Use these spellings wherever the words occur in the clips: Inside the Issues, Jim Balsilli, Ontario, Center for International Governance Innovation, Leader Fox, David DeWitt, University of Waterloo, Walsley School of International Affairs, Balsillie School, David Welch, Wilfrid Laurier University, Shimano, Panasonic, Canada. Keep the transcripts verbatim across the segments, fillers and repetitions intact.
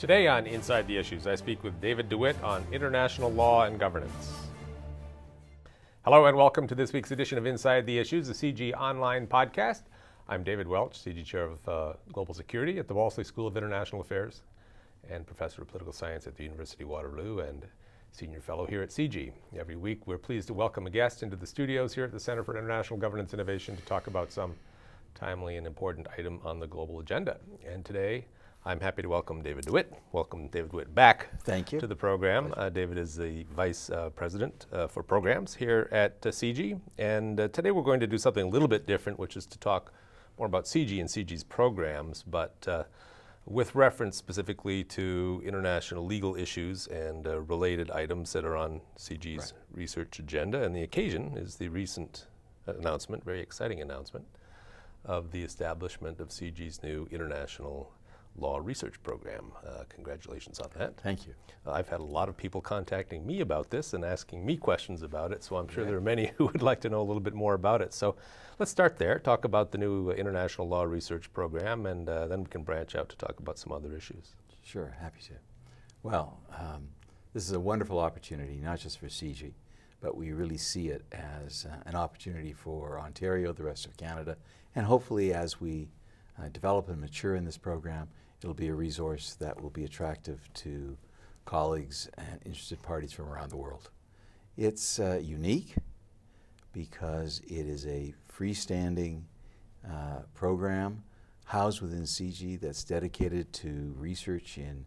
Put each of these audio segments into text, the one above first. Today on Inside the Issues, I speak with David DeWitt on international law and governance. Hello and welcome to this week's edition of Inside the Issues, the C G Online podcast. I'm David Welch, C G Chair of uh, Global Security at the Walsley School of International Affairs and Professor of Political Science at the University of Waterloo and Senior Fellow here at C G. Every week we're pleased to welcome a guest into the studios here at the Center for International Governance Innovation to talk about some timely and important item on the global agenda. And today I'm happy to welcome David DeWitt. Welcome David DeWitt back Thank you. To the program. Uh, David is the Vice uh, President uh, for Programs here at uh, C G. And uh, today we're going to do something a little bit different, which is to talk more about C G and C G's programs, but uh, with reference specifically to international legal issues and uh, related items that are on C G's right. research agenda. And the occasion is the recent announcement, very exciting announcement, of the establishment of C G's new international law research program. Uh, congratulations on that. Thank you. Uh, I've had a lot of people contacting me about this and asking me questions about it, so I'm sure yeah. there are many who would like to know a little bit more about it. So let's start there, talk about the new uh, international law research program, and uh, then we can branch out to talk about some other issues. Sure, happy to. Well, um, this is a wonderful opportunity, not just for C G, but we really see it as uh, an opportunity for Ontario, the rest of Canada, and hopefully as we Uh, develop and mature in this program, it'll be a resource that will be attractive to colleagues and interested parties from around the world. It's uh, unique because it is a freestanding uh, program housed within C G that's dedicated to research in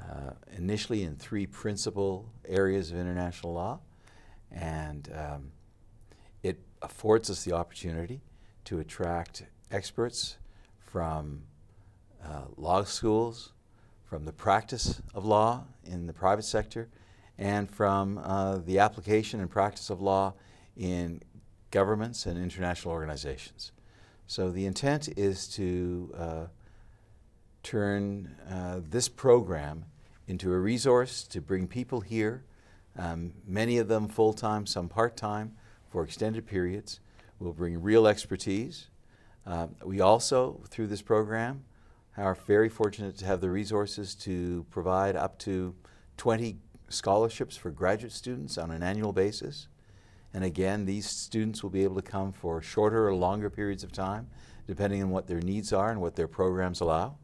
uh, initially in three principal areas of international law, and um, it affords us the opportunity to attract experts from uh, law schools, from the practice of law in the private sector, and from uh, the application and practice of law in governments and international organizations. So the intent is to uh, turn uh, this program into a resource to bring people here, um, many of them full-time, some part-time, for extended periods. We'll bring real expertise. Uh, we also, through this program, are very fortunate to have the resources to provide up to twenty scholarships for graduate students on an annual basis. And again, these students will be able to come for shorter or longer periods of time, depending on what their needs are and what their programs allow.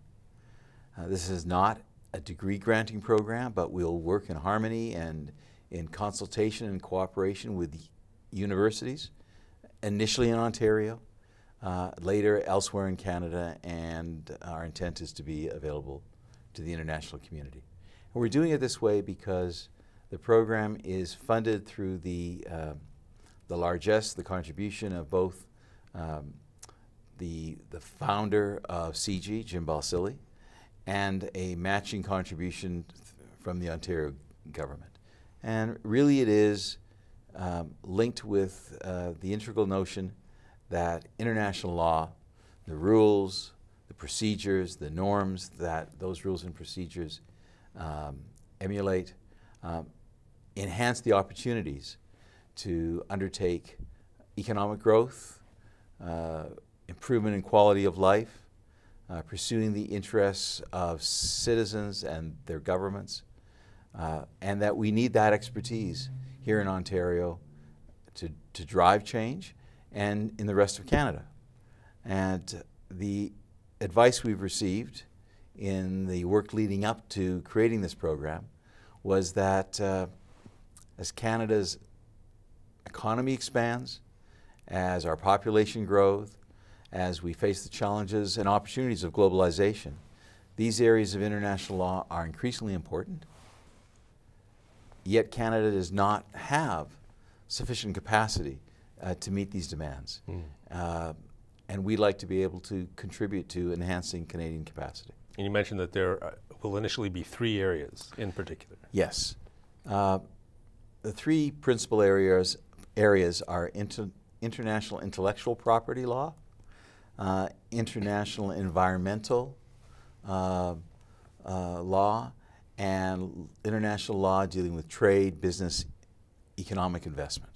Uh, this is not a degree-granting program, but we'll work in harmony and in consultation and cooperation with universities, initially in Ontario, Uh, later elsewhere in Canada, and our intent is to be available to the international community. And we're doing it this way because the program is funded through the, uh, the largesse, the contribution of both um, the, the founder of C G, Jim Balsilli, and a matching contribution from the Ontario government. And really it is um, linked with uh, the integral notion that international law, the rules, the procedures, the norms that those rules and procedures um, emulate, um, enhance the opportunities to undertake economic growth, uh, improvement in quality of life, uh, pursuing the interests of citizens and their governments, uh, and that we need that expertise here in Ontario to, to drive change and in the rest of Canada. And the advice we've received in the work leading up to creating this program was that uh, as Canada's economy expands, as our population grows, as we face the challenges and opportunities of globalization, these areas of international law are increasingly important. Yet Canada does not have sufficient capacity Uh, to meet these demands. Mm. Uh, and we'd like to be able to contribute to enhancing Canadian capacity. And you mentioned that there uh, will initially be three areas in particular. Yes. Uh, the three principal areas, areas are inter international intellectual property law, uh, international environmental uh, uh, law, and international law dealing with trade, business, economic investment.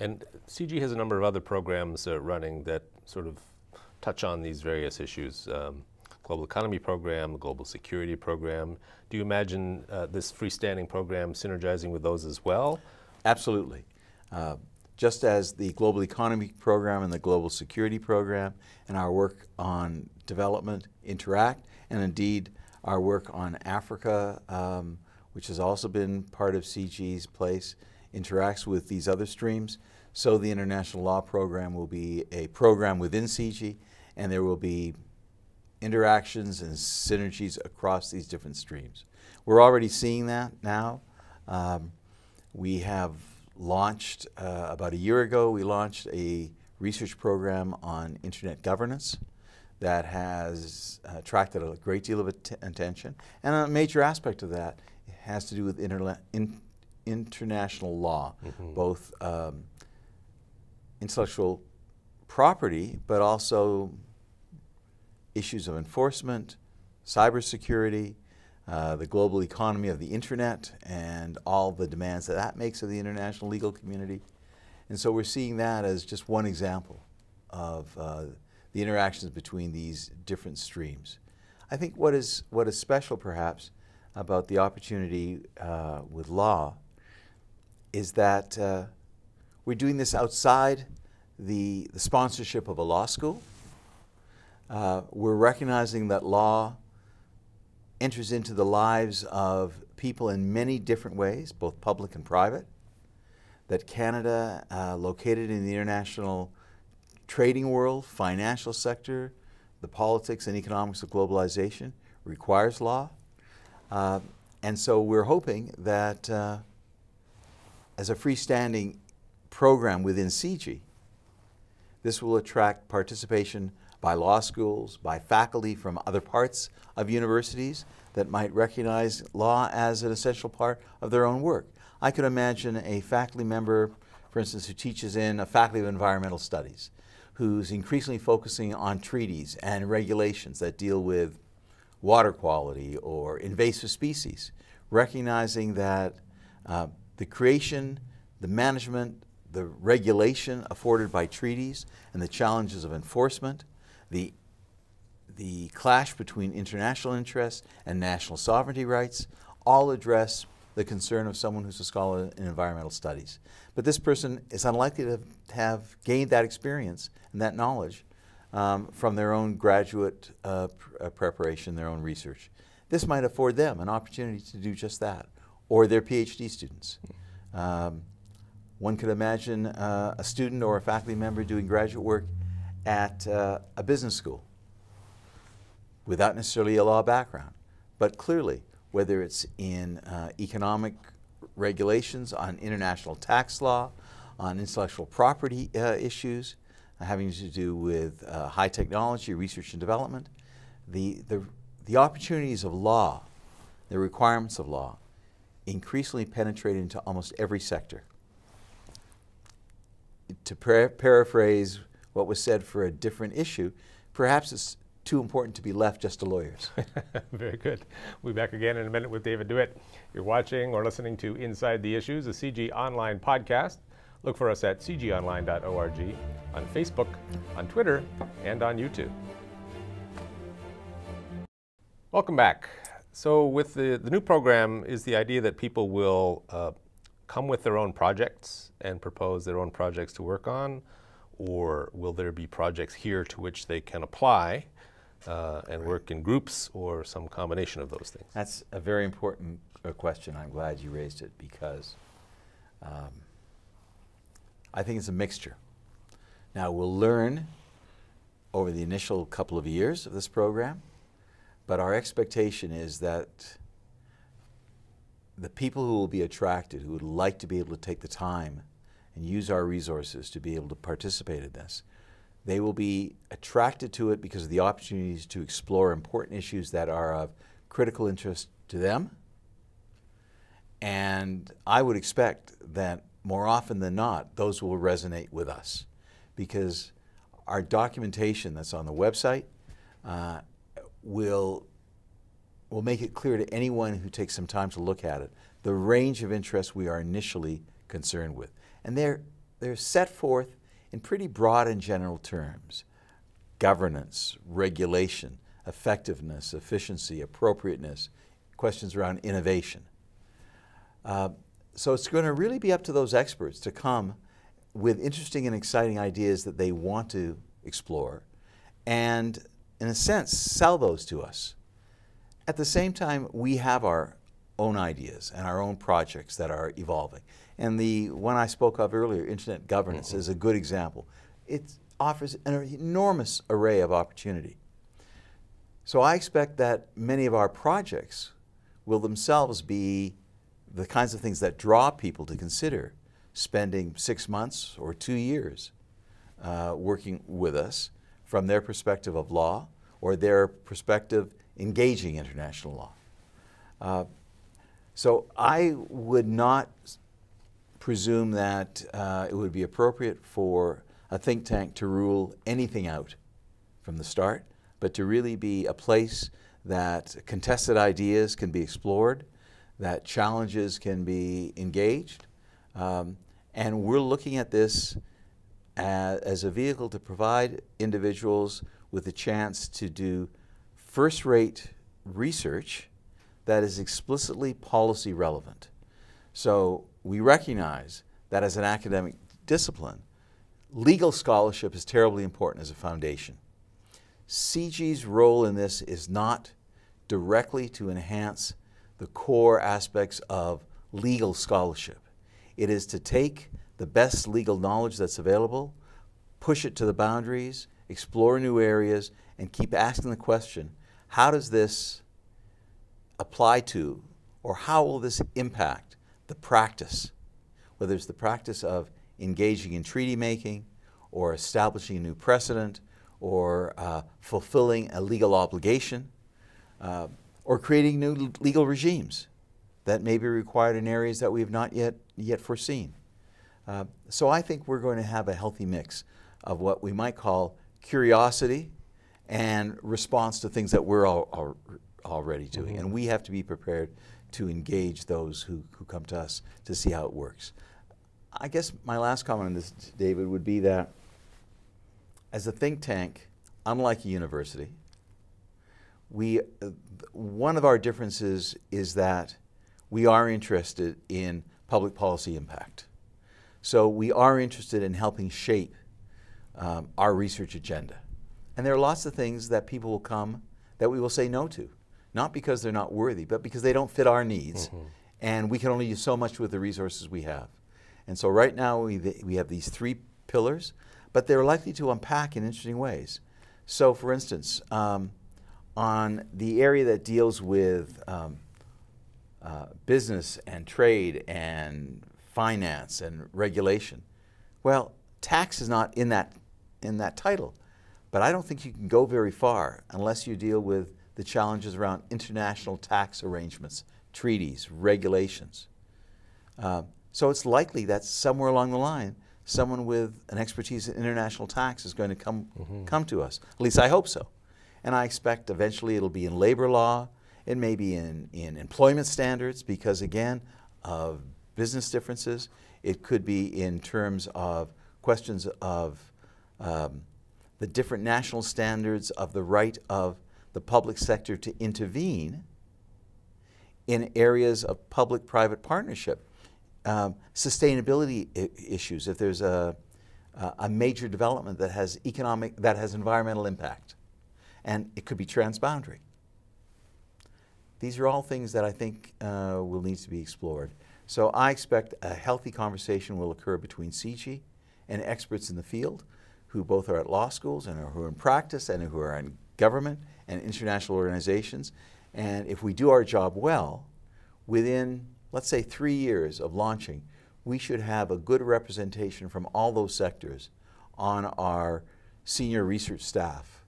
And C G has a number of other programs uh, running that sort of touch on these various issues. Um, global economy program, the global security program. Do you imagine uh, this freestanding program synergizing with those as well? Absolutely. Uh, just as the global economy program and the global security program and our work on development interact, and indeed our work on Africa, um, which has also been part of C G's place, interacts with these other streams. So the international law program will be a program within C G, and there will be interactions and synergies across these different streams. We're already seeing that now. Um, we have launched, uh, about a year ago, we launched a research program on internet governance that has uh, attracted a great deal of att attention. And a major aspect of that has to do with interla in international law, mm-hmm. both um, intellectual property, but also issues of enforcement, cybersecurity, uh, the global economy of the internet, and all the demands that that makes of the international legal community. And so we're seeing that as just one example of uh, the interactions between these different streams. I think what is, what is special perhaps about the opportunity uh, with law is that uh, we're doing this outside the, the sponsorship of a law school. Uh, we're recognizing that law enters into the lives of people in many different ways, both public and private. That Canada, uh, located in the international trading world, financial sector, the politics and economics of globalization, requires law. Uh, and so we're hoping that uh, as a freestanding program within C G, this will attract participation by law schools, by faculty from other parts of universities that might recognize law as an essential part of their own work. I could imagine a faculty member, for instance, who teaches in a faculty of environmental studies, who's increasingly focusing on treaties and regulations that deal with water quality or invasive species, recognizing that uh, the creation, the management, the regulation afforded by treaties and the challenges of enforcement, the, the clash between international interests and national sovereignty rights, all address the concern of someone who's a scholar in environmental studies. But this person is unlikely to have gained that experience and that knowledge um, from their own graduate uh, pr preparation, their own research. This might afford them an opportunity to do just that, or their PhD students. Um, One could imagine uh, a student or a faculty member doing graduate work at uh, a business school without necessarily a law background. But clearly, whether it's in uh, economic regulations, on international tax law, on intellectual property uh, issues, uh, having to do with uh, high technology, research and development, the, the, the opportunities of law, the requirements of law, increasingly penetrate into almost every sector. To par paraphrase what was said for a different issue, perhaps it's too important to be left just to lawyers. Very good. We'll be back again in a minute with David DeWitt. You're watching or listening to Inside the Issues, a C G Online podcast. Look for us at c g online dot org, on Facebook, on Twitter, and on YouTube. Welcome back. So with the, the new program is the idea that people will uh, come with their own projects and propose their own projects to work on, or will there be projects here to which they can apply uh, and work in groups or some combination of those things? That's a very important uh, question. I'm glad you raised it, because um, I think it's a mixture. Now, we'll learn over the initial couple of years of this program, but our expectation is that the people who will be attracted, who would like to be able to take the time and use our resources to be able to participate in this, they will be attracted to it because of the opportunities to explore important issues that are of critical interest to them. And I would expect that more often than not, those will resonate with us, because our documentation that's on the website uh, will will make it clear to anyone who takes some time to look at it the range of interests we are initially concerned with. And they're, they're set forth in pretty broad and general terms: governance, regulation, effectiveness, efficiency, appropriateness, questions around innovation. Uh, so it's going to really be up to those experts to come with interesting and exciting ideas that they want to explore and, in a sense, sell those to us. At the same time, we have our own ideas and our own projects that are evolving. And the one I spoke of earlier, internet governance, mm-hmm. is a good example. It offers an enormous array of opportunity. So I expect that many of our projects will themselves be the kinds of things that draw people to consider spending six months or two years uh, working with us from their perspective of law or their perspective engaging international law. Uh, so I would not presume that uh, it would be appropriate for a think tank to rule anything out from the start, but to really be a place that contested ideas can be explored, that challenges can be engaged. Um, and we're looking at this as, as a vehicle to provide individuals with a chance to do first-rate research that is explicitly policy relevant. So we recognize that as an academic discipline, legal scholarship is terribly important as a foundation. C G's role in this is not directly to enhance the core aspects of legal scholarship. It is to take the best legal knowledge that's available, push it to the boundaries, explore new areas, and keep asking the question, how does this apply to, or how will this impact the practice? Whether it's the practice of engaging in treaty making, or establishing a new precedent, or uh, fulfilling a legal obligation, uh, or creating new legal regimes that may be required in areas that we have not yet, yet foreseen. Uh, so I think we're going to have a healthy mix of what we might call curiosity and response to things that we're all, all, already doing. Mm-hmm. And we have to be prepared to engage those who, who come to us to see how it works. I guess my last comment on this, David, would be that as a think tank, unlike a university, we, uh, one of our differences is that we are interested in public policy impact. So we are interested in helping shape um, our research agenda. And there are lots of things that people will come that we will say no to, not because they're not worthy, but because they don't fit our needs. Mm-hmm. And we can only do so much with the resources we have. And so right now we, we have these three pillars, but they're likely to unpack in interesting ways. So for instance, um, on the area that deals with um, uh, business and trade and finance and regulation, well, tax is not in that, in that title, but I don't think you can go very far unless you deal with the challenges around international tax arrangements, treaties, regulations. Uh, So it's likely that somewhere along the line, someone with an expertise in international tax is going to come, mm-hmm. come to us. At least I hope so. And I expect eventually it'll be in labor law, it may be in, in employment standards because, again, of business differences. It could be in terms of questions of um, the different national standards of the right of the public sector to intervene in areas of public-private partnership. Um, sustainability I issues. If there's a, uh, a major development that has economic, that has environmental impact, and it could be transboundary. These are all things that I think uh, will need to be explored. So I expect a healthy conversation will occur between C G and experts in the field, who both are at law schools and who are in practice and who are in government and international organizations. And if we do our job well, within let's say three years of launching, we should have a good representation from all those sectors on our senior research staff,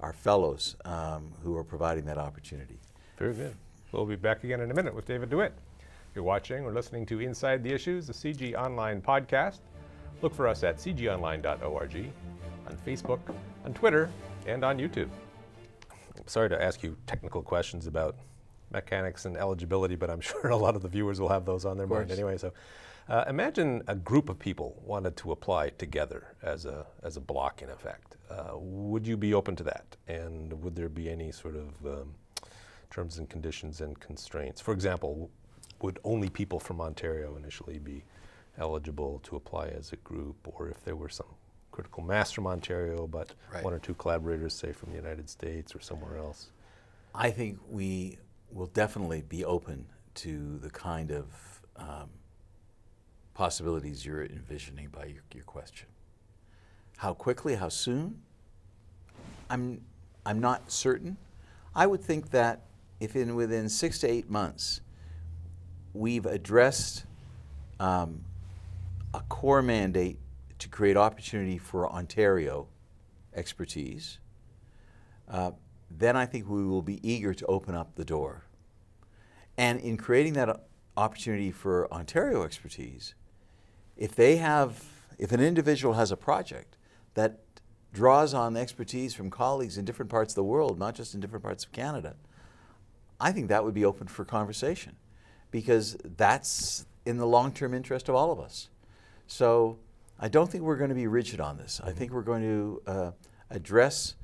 our fellows um, who are providing that opportunity. Very good. We'll be back again in a minute with David DeWitt. If you're watching or listening to Inside the Issues, the C G Online podcast, look for us at c g online dot org, on Facebook, on Twitter, and on YouTube. I'm sorry to ask you technical questions about mechanics and eligibility, but I'm sure a lot of the viewers will have those on their mind anyway. So Uh, imagine a group of people wanted to apply together as a, as a block, in effect. Uh, would you be open to that? And would there be any sort of um, terms and conditions and constraints? For example, would only people from Ontario initially be eligible to apply as a group, or if there were some critical mass from Ontario, but right. one or two collaborators, say, from the United States or somewhere else? I think we will definitely be open to the kind of um, possibilities you're envisioning by your, your question. How quickly, how soon? I'm, I'm not certain. I would think that if in within six to eight months we've addressed um, a core mandate to create opportunity for Ontario expertise, uh, then I think we will be eager to open up the door. And in creating that opportunity for Ontario expertise, if they have, if an individual has a project that draws on expertise from colleagues in different parts of the world, not just in different parts of Canada, I think that would be open for conversation, because that's in the long-term interest of all of us. So I don't think we're going to be rigid on this. I think we're going to uh, address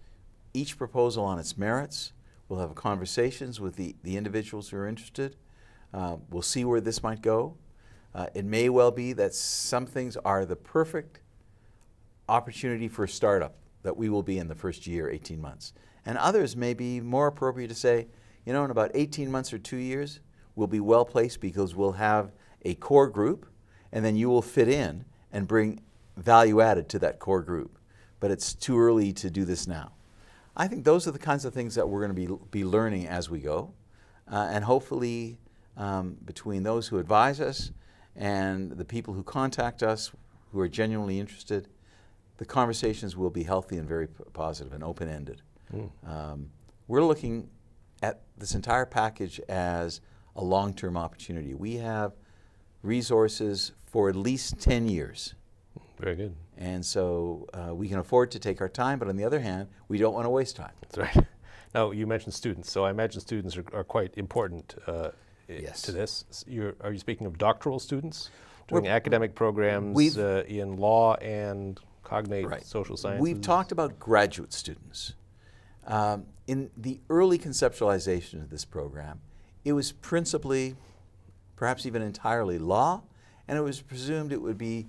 each proposal on its merits. We'll have conversations with the, the individuals who are interested. Uh, we'll see where this might go. Uh, it may well be that some things are the perfect opportunity for a startup that we will be in the first year, eighteen months. And others may be more appropriate to say, you know, in about eighteen months or two years, we'll be well placed because we'll have a core group, and then you will fit in and bring value added to that core group. But it's too early to do this now. I think those are the kinds of things that we're going to be, be learning as we go. Uh, and hopefully, um, between those who advise us and the people who contact us, who are genuinely interested, the conversations will be healthy and very positive and open-ended. Mm. Um, we're looking at this entire package as a long-term opportunity. We have resources for at least ten years. Very good. And so uh, we can afford to take our time, but on the other hand, we don't want to waste time. That's right. Now, you mentioned students, so I imagine students are, are quite important uh, yes. to this. You're, are you speaking of doctoral students doing We're, academic programs uh, in law and cognate right. social sciences? We've talked about graduate students. Um, in the early conceptualization of this program, it was principally, perhaps even entirely, law, and it was presumed it would be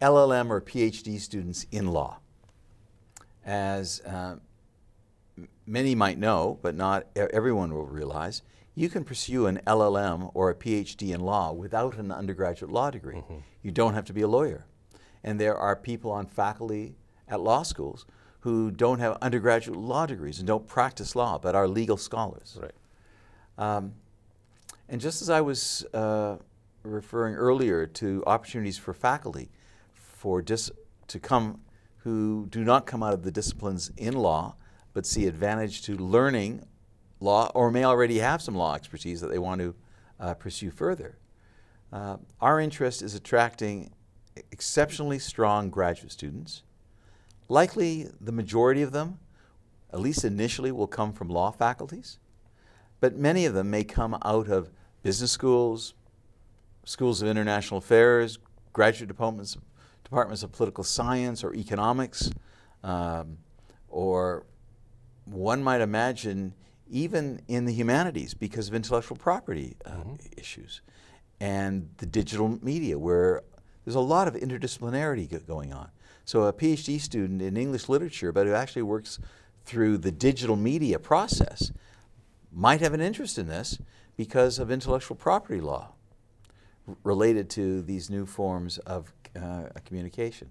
L L M or P H D students in law. As uh, many might know, but not everyone will realize, you can pursue an L L M or a P H D in law without an undergraduate law degree. Mm-hmm. You don't have to be a lawyer. And there are people on faculty at law schools who don't have undergraduate law degrees and don't practice law, but are legal scholars. Right. Um, and just as I was uh, referring earlier to opportunities for faculty, for dis to come who do not come out of the disciplines in law, but see advantage to learning law, or may already have some law expertise that they want to uh, pursue further. Uh, our interest is attracting exceptionally strong graduate students. Likely the majority of them, at least initially, will come from law faculties, but many of them may come out of business schools, schools of international affairs, graduate departments, departments of political science or economics, um, or one might imagine even in the humanities because of intellectual property uh, mm-hmm. issues and the digital media, where there's a lot of interdisciplinarity going on. So a P H D student in English literature, but who actually works through the digital media process, might have an interest in this because of intellectual property law related to these new forms of Uh, communication.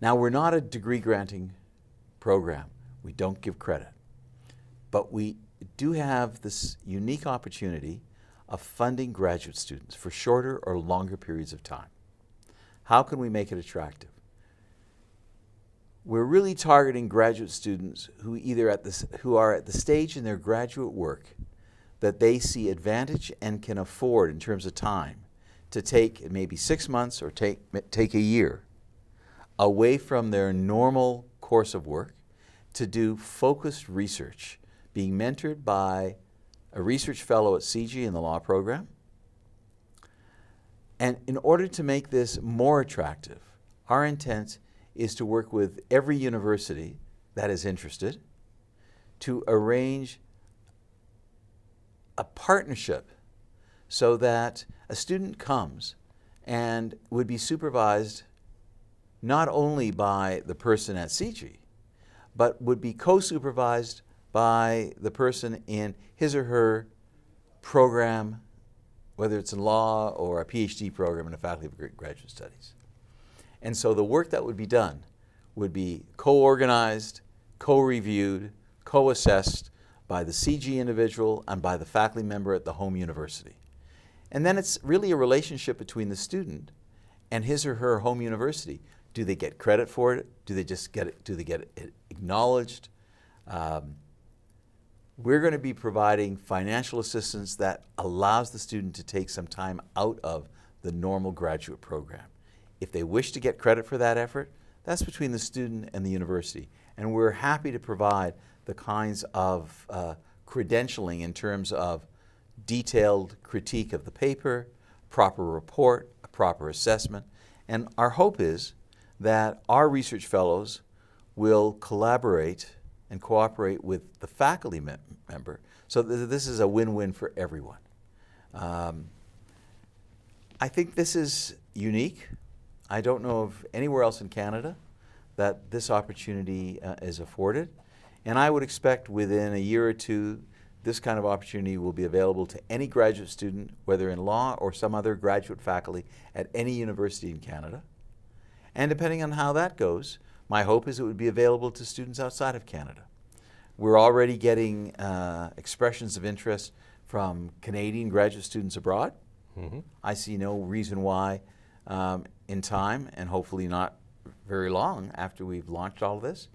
Now, we're not a degree granting program. We don't give credit. But we do have this unique opportunity of funding graduate students for shorter or longer periods of time. How can we make it attractive? We're really targeting graduate students who either at this who are at the stage in their graduate work that they see advantage and can afford in terms of time to take maybe six months or take, take a year away from their normal course of work to do focused research, being mentored by a research fellow at C G in the law program, And in order to make this more attractive, our intent is to work with every university that is interested to arrange a partnership so that a student comes and would be supervised not only by the person at C G, but would be co-supervised by the person in his or her program, whether it's in law or a PhD program in the Faculty of Graduate Studies. And so the work that would be done would be co-organized, co-reviewed, co-assessed by the C G individual and by the faculty member at the home university. And then it's really a relationship between the student and his or her home university. Do they get credit for it? Do they just get it? Do they get it acknowledged? Um, we're going to be providing financial assistance that allows the student to take some time out of the normal graduate program. If they wish to get credit for that effort, that's between the student and the university. And we're happy to provide the kinds of uh, credentialing in terms of detailed critique of the paper, proper report, a proper assessment. And our hope is that our research fellows will collaborate and cooperate with the faculty mem member so that this is a win-win for everyone. Um, I think this is unique. I don't know of anywhere else in Canada that this opportunity uh, is afforded. And I would expect within a year or two this kind of opportunity will be available to any graduate student, whether in law or some other graduate faculty at any university in Canada. And depending on how that goes, my hope is it would be available to students outside of Canada. We're already getting uh, expressions of interest from Canadian graduate students abroad. Mm-hmm. I see no reason why um, in time, and hopefully not very long after we've launched all of this,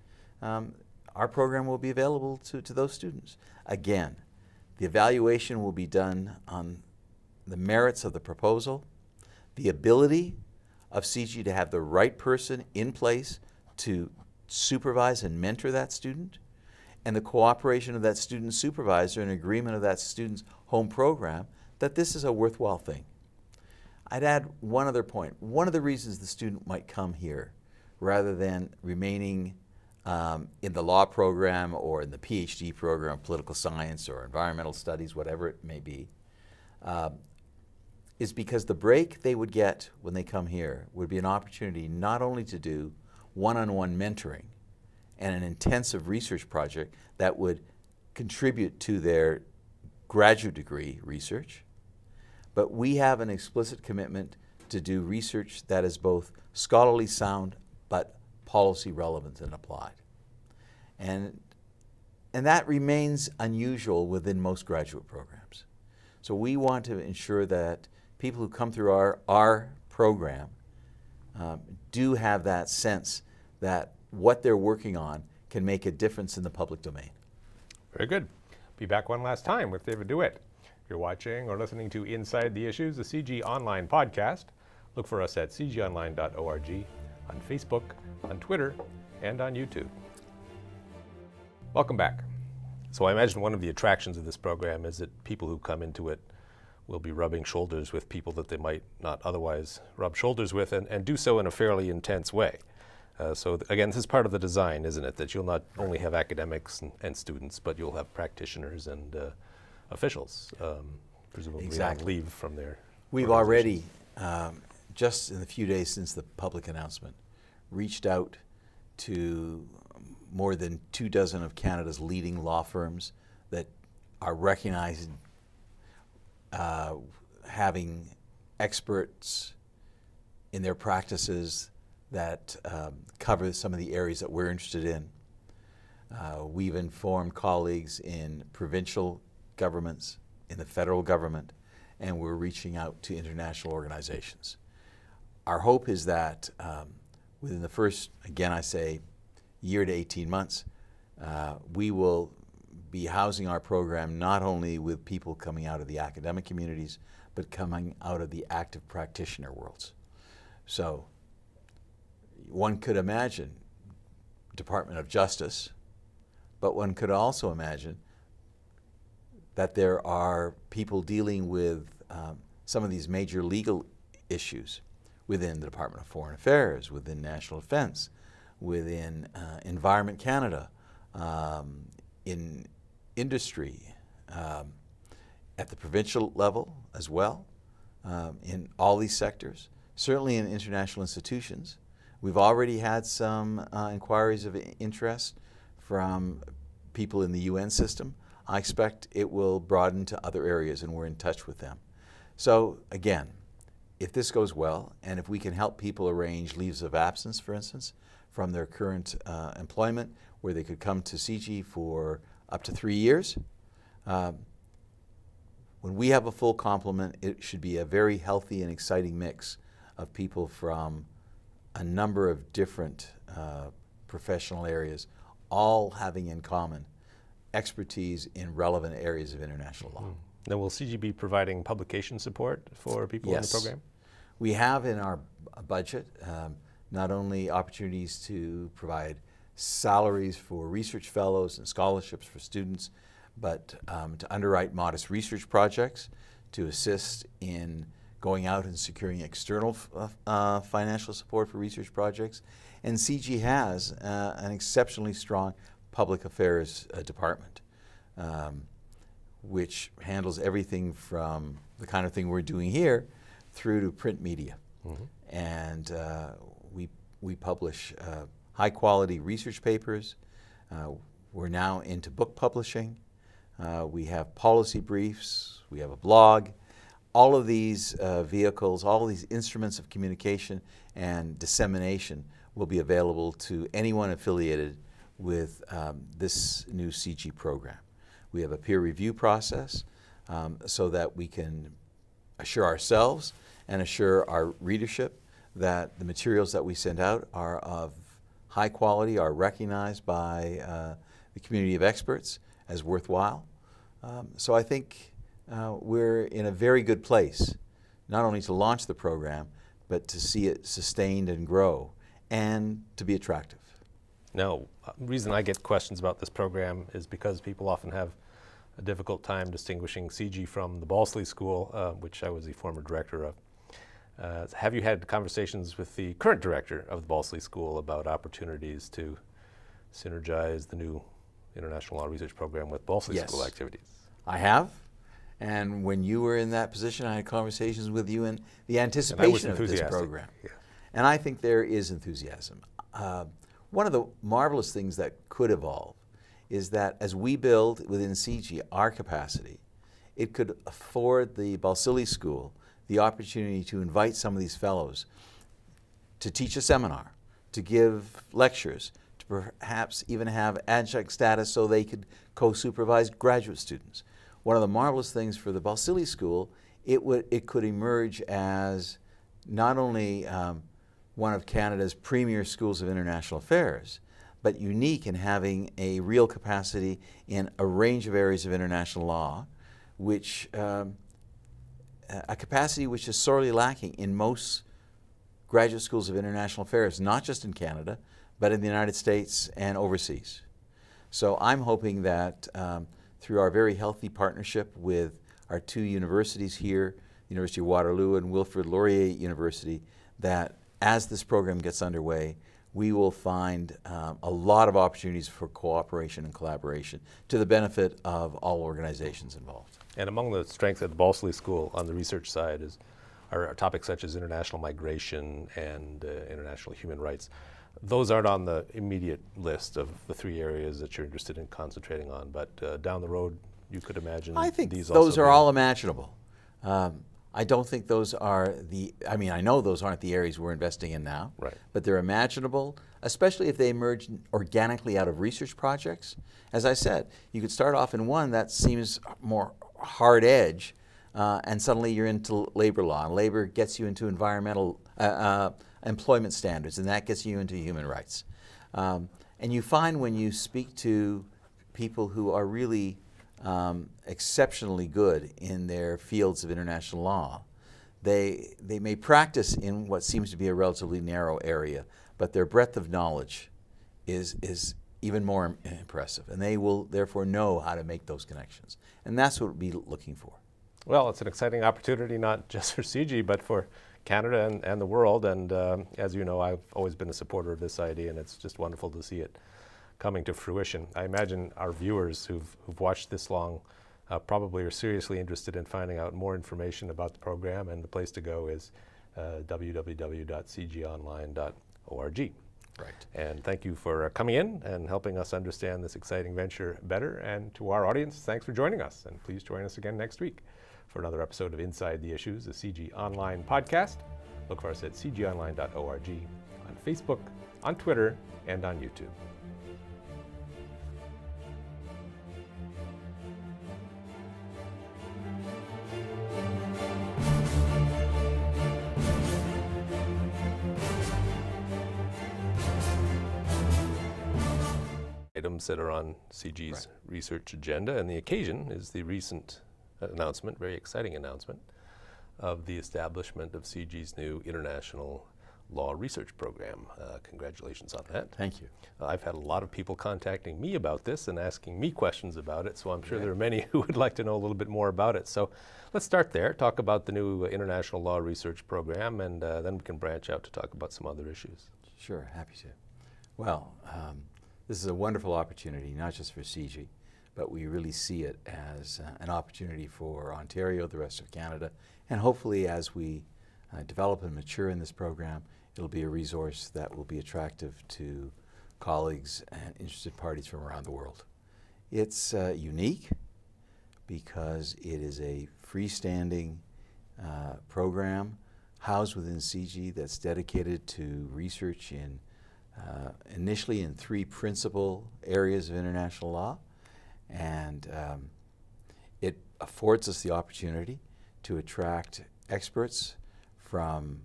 um, our program will be available to, to those students. Again, the evaluation will be done on the merits of the proposal, the ability of C G to have the right person in place to supervise and mentor that student, and the cooperation of that student supervisor and agreement of that student's home program that this is a worthwhile thing. I'd add one other point. One of the reasons the student might come here rather than remaining Um, in the law program or in the PhD program, political science or environmental studies, whatever it may be, um, is because the break they would get when they come here would be an opportunity not only to do one-on-one mentoring and an intensive research project that would contribute to their graduate degree research, but we have an explicit commitment to do research that is both scholarly sound but policy relevant and applied. And, and that remains unusual within most graduate programs. So we want to ensure that people who come through our, our program um, do have that sense that what they're working on can make a difference in the public domain. Very good. Be back one last time with David DeWitt. If you're watching or listening to Inside the Issues, the C G Online podcast, look for us at c g online dot org, on Facebook, on Twitter, and on YouTube. Welcome back. So I imagine one of the attractions of this program is that people who come into it will be rubbing shoulders with people that they might not otherwise rub shoulders with, and, and do so in a fairly intense way. Uh, so th again, this is part of the design, isn't it? That you'll not only have academics and, and students, but you'll have practitioners and uh, officials, um, presumably exactly. On leave from their We've already, um, just in the few days since the public announcement, reached out to more than two dozen of Canada's leading law firms that are recognized uh, having experts in their practices that um, cover some of the areas that we're interested in. Uh, we've informed colleagues in provincial governments, in the federal government, and we're reaching out to international organizations. Our hope is that um, within the first, again I say, year to eighteen months, uh, we will be housing our program not only with people coming out of the academic communities, but coming out of the active practitioner worlds. So one could imagine Department of Justice, but one could also imagine that there are people dealing with um, some of these major legal issues within the Department of Foreign Affairs, within National Defense, within uh, Environment Canada, um, in industry, um, at the provincial level as well, um, in all these sectors, certainly in international institutions. We've already had some uh, inquiries of interest from people in the U N system. I expect it will broaden to other areas, and we're in touch with them. So again, if this goes well, and if we can help people arrange leaves of absence, for instance, from their current uh, employment, where they could come to C G for up to three years, um, when we have a full complement, it should be a very healthy and exciting mix of people from a number of different uh, professional areas, all having in common expertise in relevant areas of international law. Mm. Now, will C G be providing publication support for people yes. in the program? We have in our budget um, not only opportunities to provide salaries for research fellows and scholarships for students, but um, to underwrite modest research projects, to assist in going out and securing external f uh, financial support for research projects. And C G has uh, an exceptionally strong public affairs uh, department, um, which handles everything from the kind of thing we're doing here through to print media. Mm-hmm. And uh, we, we publish uh, high quality research papers. Uh, we're now into book publishing. Uh, we have policy briefs, we have a blog. All of these uh, vehicles, all of these instruments of communication and dissemination will be available to anyone affiliated with um, this new C G program. We have a peer review process um, so that we can assure ourselves and assure our readership that the materials that we send out are of high quality, are recognized by uh, the community of experts as worthwhile. Um, so I think uh, we're in a very good place, not only to launch the program, but to see it sustained and grow and to be attractive. Now, the reason I get questions about this program is because people often have a difficult time distinguishing C G from the Balsillie School, uh, which I was the former director of. Uh, have you had conversations with the current director of the Balsillie School about opportunities to synergize the new International Law Research Program with Balsillie yes. School activities? I have. And when you were in that position, I had conversations with you in the anticipation of this program. Yeah. And I think there is enthusiasm. Uh, One of the marvelous things that could evolve is that as we build within C G our capacity, it could afford the Balsillie School the opportunity to invite some of these fellows to teach a seminar, to give lectures, to perhaps even have adjunct status so they could co-supervise graduate students. One of the marvelous things for the Balsillie School, it would, it could emerge as not only um, one of Canada's premier schools of international affairs, but unique in having a real capacity in a range of areas of international law, which um, a capacity which is sorely lacking in most graduate schools of international affairs, not just in Canada, but in the United States and overseas. So I'm hoping that um, through our very healthy partnership with our two universities here, University of Waterloo and Wilfrid Laurier University, that as this program gets underway, we will find um, a lot of opportunities for cooperation and collaboration to the benefit of all organizations involved. And among the strengths at the Balsillie School on the research side is, are, are topics such as international migration and uh, international human rights. Those aren't on the immediate list of the three areas that you're interested in concentrating on, but uh, down the road you could imagine I think these those also are all imaginable. Um, I don't think those are the, I mean, I know those aren't the areas we're investing in now, right. but they're imaginable, especially if they emerge organically out of research projects. As I said, you could start off in one that seems more hard edge, uh, and suddenly you're into labor law, and labor gets you into environmental uh, uh, employment standards, and that gets you into human rights. Um, and you find when you speak to people who are really Um, exceptionally good in their fields of international law, they they may practice in what seems to be a relatively narrow area, but their breadth of knowledge is is even more impressive, and they will therefore know how to make those connections, and that's what we'll be looking for. Well, it's an exciting opportunity not just for C G but for Canada and, and the world. And um, as you know, I've always been a supporter of this idea, and it's just wonderful to see it coming to fruition. I imagine our viewers who've, who've watched this long uh, probably are seriously interested in finding out more information about the program, and the place to go is uh, w w w dot c g online dot org. Right. And thank you for uh, coming in and helping us understand this exciting venture better. And to our audience, thanks for joining us. And please join us again next week for another episode of Inside the Issues, a C G Online podcast. Look for us at c g online dot org, on Facebook, on Twitter, and on YouTube. That are on C G's right. research agenda, and the occasion is the recent announcement, very exciting announcement, of the establishment of C G's new International Law Research Program. Uh, congratulations on that. Thank you. Uh, I've had a lot of people contacting me about this and asking me questions about it, so I'm sure right. there are many who would like to know a little bit more about it. So let's start there, talk about the new International Law Research Program, and uh, then we can branch out to talk about some other issues. Sure, happy to. Well, um, this is a wonderful opportunity, not just for C G, but we really see it as uh, an opportunity for Ontario, the rest of Canada, and hopefully as we uh, develop and mature in this program, it'll be a resource that will be attractive to colleagues and interested parties from around the world. It's uh, unique because it is a freestanding uh, program housed within C G that's dedicated to research in Uh, initially in three principal areas of international law, and um, it affords us the opportunity to attract experts from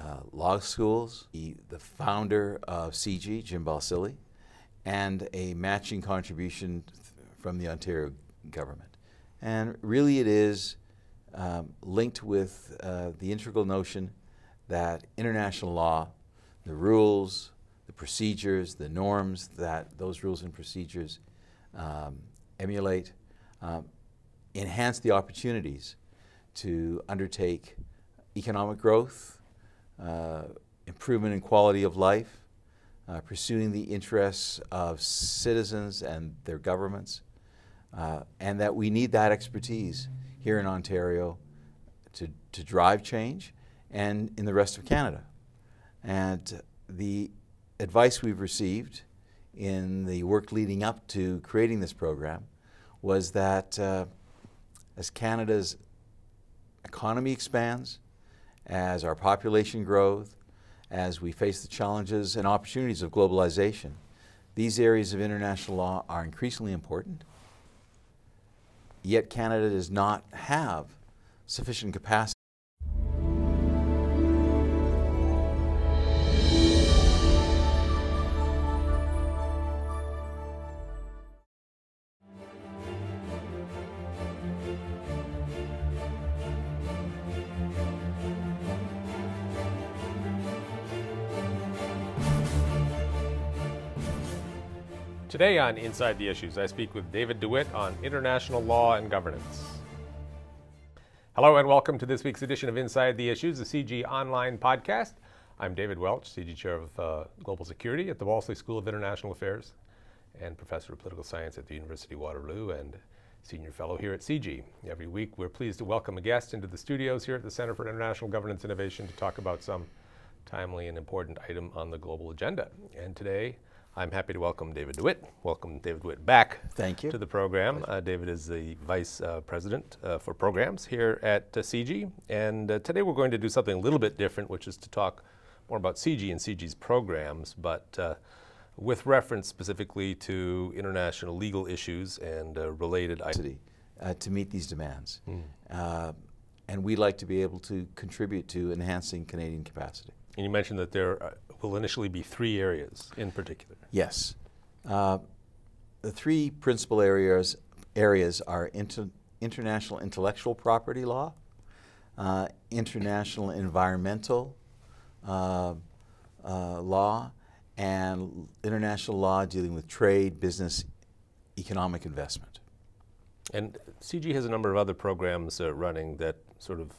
uh, law schools. He, the founder of C G, Jim Balsilli, and a matching contribution th from the Ontario government. And really it is um, linked with uh, the integral notion that international law, the rules, the procedures, the norms that those rules and procedures um, emulate, um, enhance the opportunities to undertake economic growth, uh, improvement in quality of life, uh, pursuing the interests of citizens and their governments, uh, and that we need that expertise here in Ontario to, to drive change and in the rest of Canada. And the advice we've received in the work leading up to creating this program was that uh, as Canada's economy expands, as our population grows, as we face the challenges and opportunities of globalization, these areas of international law are increasingly important. Yet Canada does not have sufficient capacity . Today on Inside the Issues, I speak with David DeWitt on international law and governance. Hello and welcome to this week's edition of Inside the Issues, the C G Online podcast. I'm David Welch, C G Chair of uh, Global Security at the Walsley School of International Affairs and Professor of Political Science at the University of Waterloo and Senior Fellow here at C G. Every week we're pleased to welcome a guest into the studios here at the Center for International Governance Innovation to talk about some timely and important item on the global agenda. And today, I'm happy to welcome David DeWitt. Welcome David DeWitt back Thank you. to the program. Uh, David is the Vice uh, President uh, for Programs here at uh, C G. And uh, today we're going to do something a little bit different, which is to talk more about C G and C G's programs, but uh, with reference specifically to international legal issues and uh, related items. Uh, to meet these demands. Mm. Uh, and we'd like to be able to contribute to enhancing Canadian capacity. And you mentioned that there are, will initially be three areas in particular. Yes. Uh, the three principal areas areas are inter international intellectual property law, uh, international environmental uh, uh, law, and international law dealing with trade, business, economic investment. And C G has a number of other programs uh, running that sort of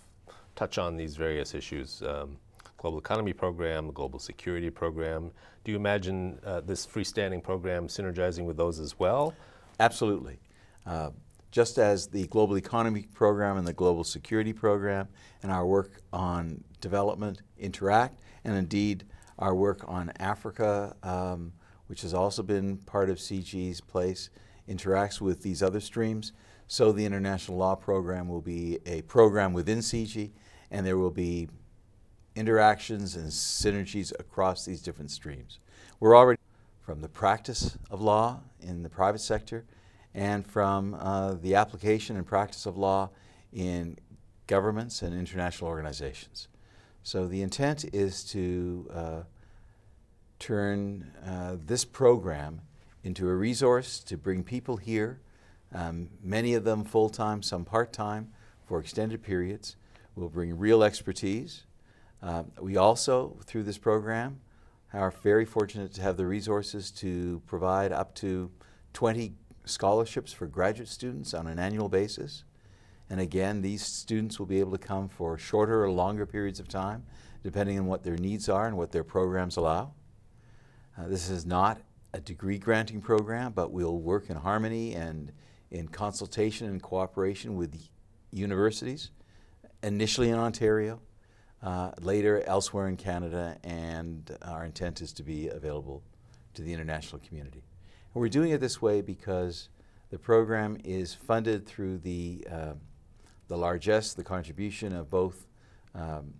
touch on these various issues, um, global economy program, global security program. Do you imagine uh, this freestanding program synergizing with those as well? Absolutely. Uh, just as the global economy program and the global security program and our work on development interact, and indeed our work on Africa, um, which has also been part of C G's place, interacts with these other streams. So the international law program will be a program within C G, and there will be interactions and synergies across these different streams. We're already from the practice of law in the private sector, and from uh, the application and practice of law in governments and international organizations. So the intent is to uh, turn uh, this program into a resource to bring people here, um, many of them full-time, some part-time, for extended periods. We'll bring real expertise. Uh, we also, through this program, are very fortunate to have the resources to provide up to twenty scholarships for graduate students on an annual basis. And again, these students will be able to come for shorter or longer periods of time, depending on what their needs are and what their programs allow. Uh, this is not a degree granting program, but we'll work in harmony and in consultation and cooperation with universities, initially in Ontario, uh, later elsewhere in Canada, and our intent is to be available to the international community. And we're doing it this way because the program is funded through the, uh, the largesse, the contribution of both um,